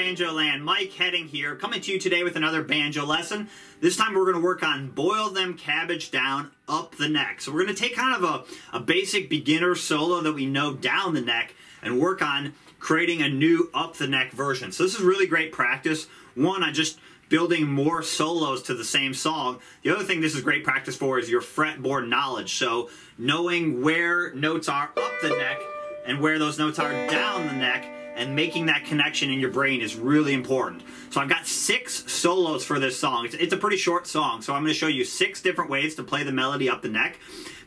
Banjo Land, Mike Heading here, coming to you today with another banjo lesson. This time we're going to work on Boil Them Cabbage Down, Up the Neck. So we're going to take kind of a basic beginner solo that we know down the neck and work on creating a new up the neck version. So this is really great practice. One, I just building more solos to the same song. The other thing this is great practice for is your fretboard knowledge. So knowing where notes are up the neck and where those notes are down the neck, and making that connection in your brain is really important. So I've got 6 solos for this song. It's a pretty short song, so I'm going to show you 6 different ways to play the melody up the neck.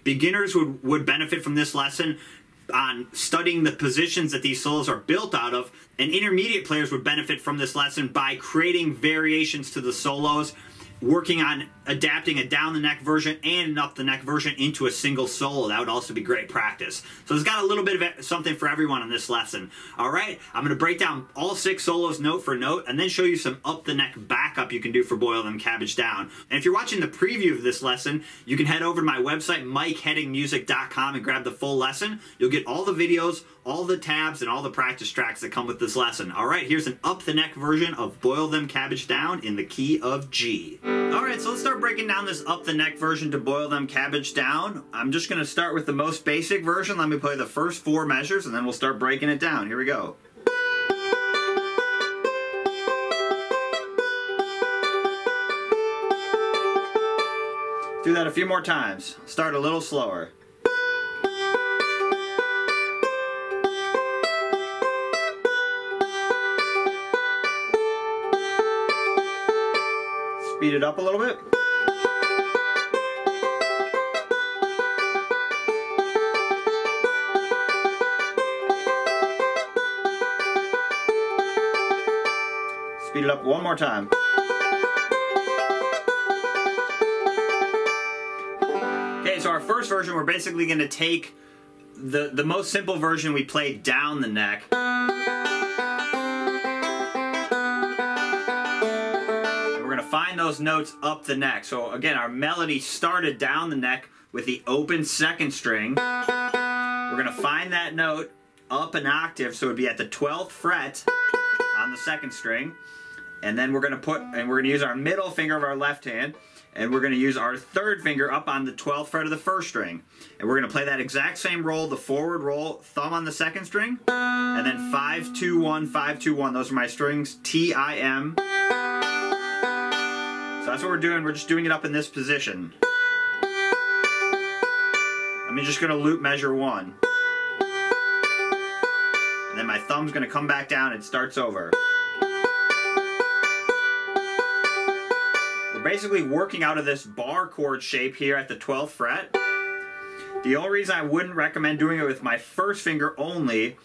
Beginners would benefit from this lesson on studying the positions that these solos are built out of, and intermediate players would benefit from this lesson by creating variations to the solos, working on adapting a down the neck version and an up the neck version into a single solo. That would also be great practice. So it's got a little bit of something for everyone in this lesson. All right, I'm going to break down all 6 solos note for note and then show you some up the neck backup you can do for Boil Them Cabbage Down. And if you're watching the preview of this lesson, you can head over to my website, mikeheddingmusic.com, and grab the full lesson. You'll get all the videos, all the tabs, and all the practice tracks that come with this lesson. All right, here's an up the neck version of Boil Them Cabbage Down in the key of G. All right, so let's start breaking down this up the neck version to Boil Them Cabbage Down. I'm just going to start with the most basic version. Let me play the first 4 measures and then we'll start breaking it down. Here we go. Do that a few more times. Start a little slower. Speed it up a little bit. Speed it up one more time. Okay, so our first version, we're basically going to take the most simple version we played down the neck. Find those notes up the neck. So again, our melody started down the neck with the open 2nd string. We're going to find that note up an octave, so it would be at the 12th fret on the 2nd string. And then we're going to use our middle finger of our left hand, and we're going to use our 3rd finger up on the 12th fret of the 1st string. And we're going to play that exact same roll, the forward roll, thumb on the 2nd string, and then 5-2-1, 5-2-1. Those are my strings, T-I-M. So that's what we're doing. We're just doing it up in this position. I'm just going to loop measure 1. And then my thumb's going to come back down and it starts over. We're basically working out of this bar chord shape here at the 12th fret. The only reason I wouldn't recommend doing it with my 1st finger only,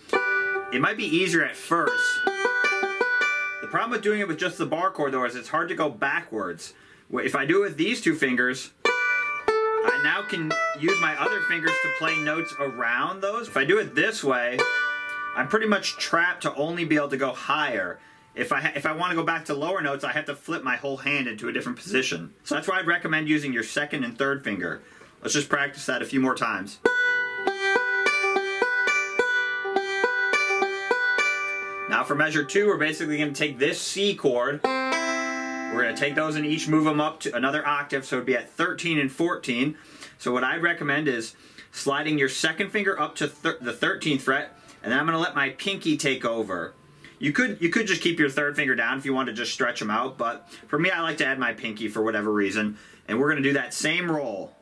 it might be easier at first. The problem with doing it with just the bar chord though is it's hard to go backwards. If I do it with these 2 fingers, I now can use my other fingers to play notes around those. If I do it this way, I'm pretty much trapped to only be able to go higher. If I want to go back to lower notes, I have to flip my whole hand into a different position. So that's why I'd recommend using your 2nd and 3rd finger. Let's just practice that a few more times. Now for measure 2, we're basically going to take this C chord, we're going to take those and each move them up to another octave, so it would be at 13 and 14. So what I recommend is sliding your 2nd finger up to the 13th fret, and then I'm going to let my pinky take over. You could just keep your third finger down if you want to just stretch them out, but for me, I like to add my pinky for whatever reason. And we're gonna do that same roll.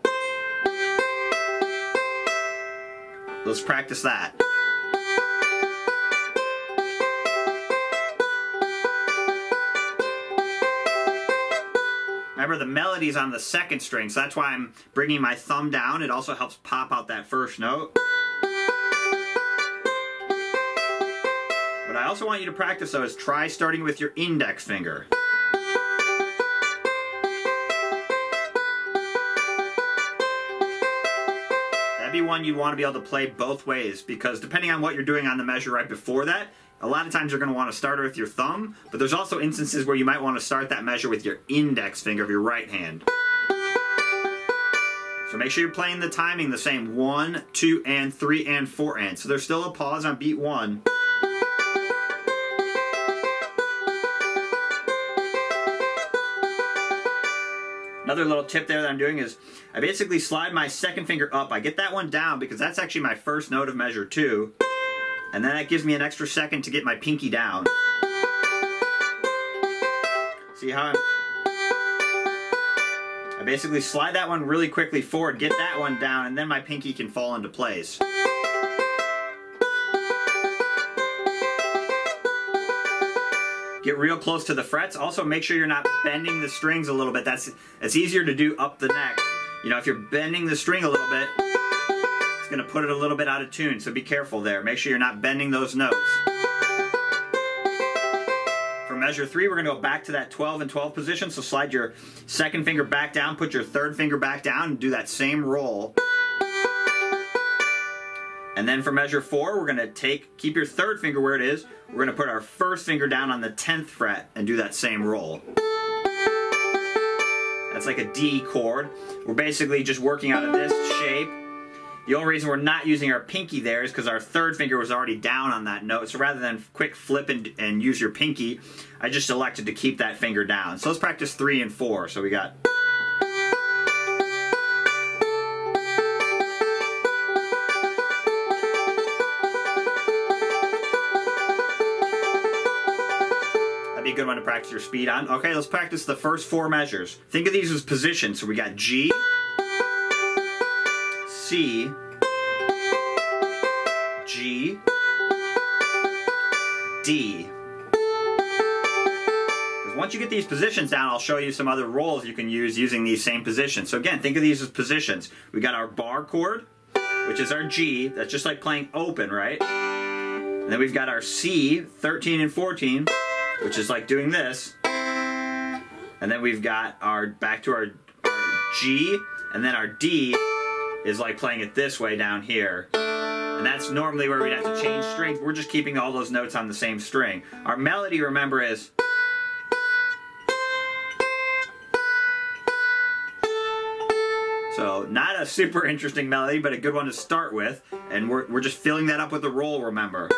Let's practice that. Remember, the melody's on the second string, so that's why I'm bringing my thumb down. It also helps pop out that first note. What I also want you to practice, though, is try starting with your index finger. That'd be one you'd want to be able to play both ways, because depending on what you're doing on the measure right before that, a lot of times you're going to want to start it with your thumb, but there's also instances where you might want to start that measure with your index finger of your right hand. So make sure you're playing the timing the same, 1, 2, and 3, and 4, and. So there's still a pause on beat 1. Another little tip there that I'm doing is I basically slide my second finger up. I get that one down because that's actually my first note of measure 2. And then that gives me an extra second to get my pinky down. See how I basically slide that one really quickly forward, get that one down, and then my pinky can fall into place. Get real close to the frets. Also, make sure you're not bending the strings a little bit. It's easier to do up the neck. You know, if you're bending the string a little bit, it's going to put it a little bit out of tune, so be careful there. Make sure you're not bending those notes. For measure 3, we're going to go back to that 12 and 12 position, so slide your second finger back down, put your third finger back down, and do that same roll. And then for measure 4, we're going to keep your third finger where it is. We're going to put our first finger down on the 10th fret and do that same roll. That's like a D chord. We're basically just working out of this shape. The only reason we're not using our pinky there is because our third finger was already down on that note. So rather than quick flip and use your pinky, I just elected to keep that finger down. So let's practice 3 and 4. So we got... a good one to practice your speed on. Okay, let's practice the first 4 measures. Think of these as positions. So we got G, C, G, D. Once you get these positions down, I'll show you some other rolls you can use using these same positions. So again, think of these as positions. We got our bar chord, which is our G. That's just like playing open, right? And then we've got our C, 13 and 14. Which is like doing this, and then we've got our back to our G, and then our D is like playing it this way down here, and that's normally where we'd have to change strings. We're just keeping all those notes on the same string. Our melody, remember, is so not a super interesting melody, but a good one to start with, and we're just filling that up with a roll, remember.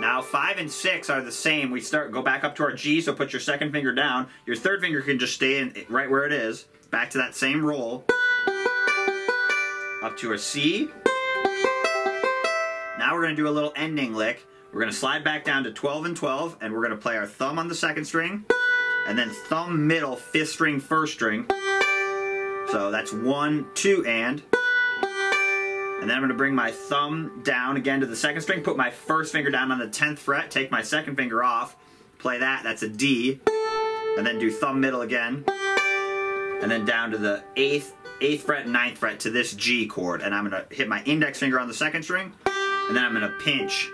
Now 5 and 6 are the same. We go back up to our G, so put your second finger down. Your third finger can just stay in right where it is. Back to that same roll. Up to a C. Now we're going to do a little ending lick. We're going to slide back down to 12 and 12, and we're going to play our thumb on the second string, and then thumb middle, fifth string, first string. So that's 1, 2, and. And then I'm going to bring my thumb down again to the second string, put my first finger down on the 10th fret, take my second finger off, play that, that's a D, and then do thumb middle again, and then down to the 8th fret and 9th fret to this G chord, and I'm going to hit my index finger on the second string, and then I'm going to pinch.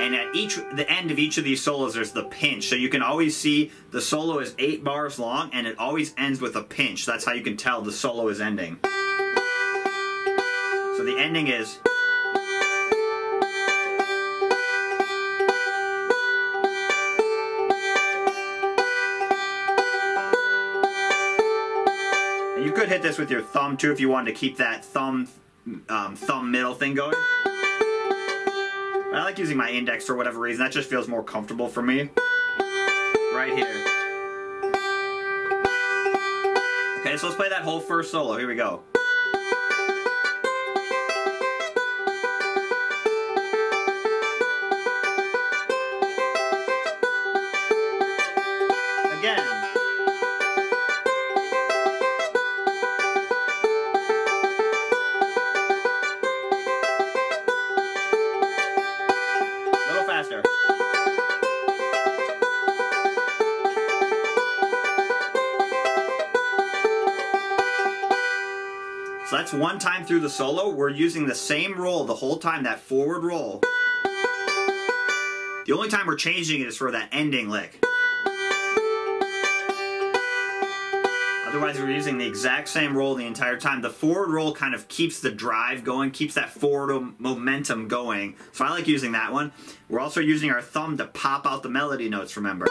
And at the end of each of these solos, there's the pinch. So you can always see the solo is 8 bars long, and it always ends with a pinch. That's how you can tell the solo is ending. So the ending is, and you could hit this with your thumb too if you wanted to keep that thumb middle thing going. But I like using my index for whatever reason. That just feels more comfortable for me. Right here. Okay, so let's play that whole first solo. Here we go. again. A little faster. So that's one time through the solo. We're using the same roll the whole time, that forward roll. The only time we're changing it is for that ending lick. Otherwise, we're using the exact same roll the entire time. The forward roll kind of keeps the drive going, keeps that forward momentum going. So I like using that one. We're also using our thumb to pop out the melody notes, remember.